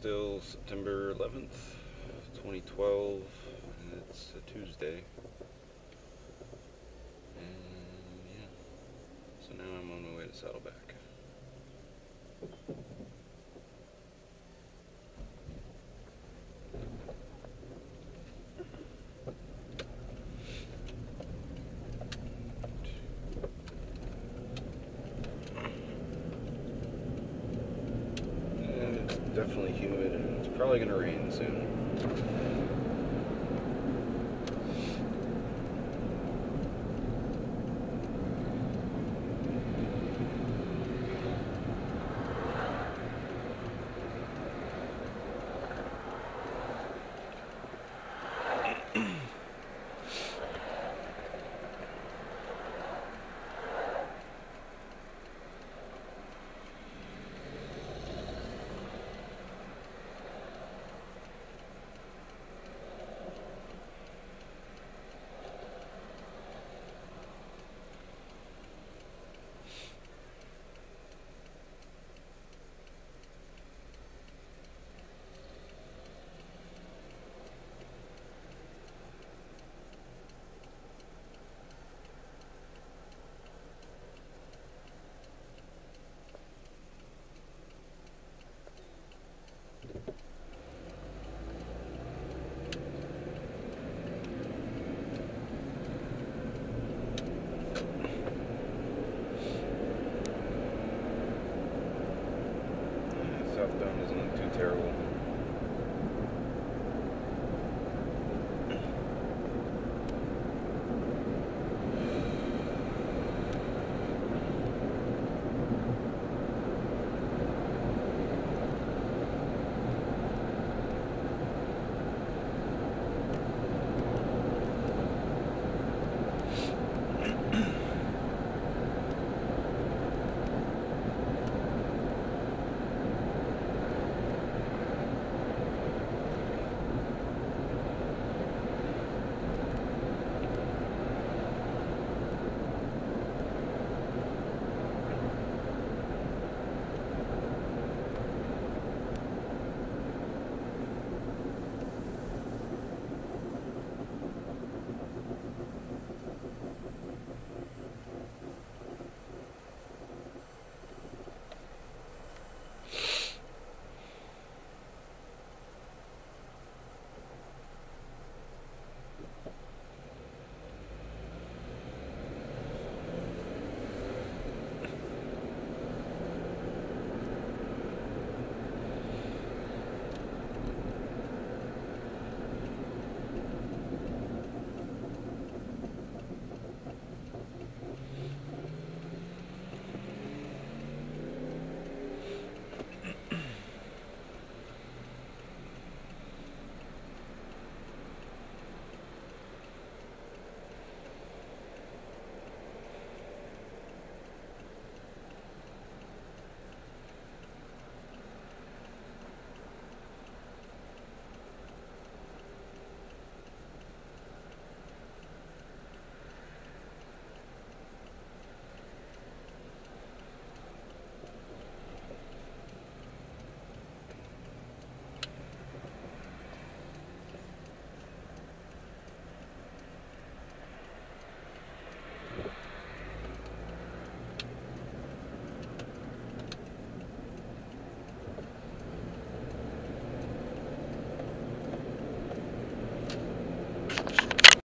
still September 11th, 2012, and it's a Tuesday. And yeah, so now I'm on my way to Saddleback. Definitely humid, and it's probably going to rain soon. Southbound isn't too terrible.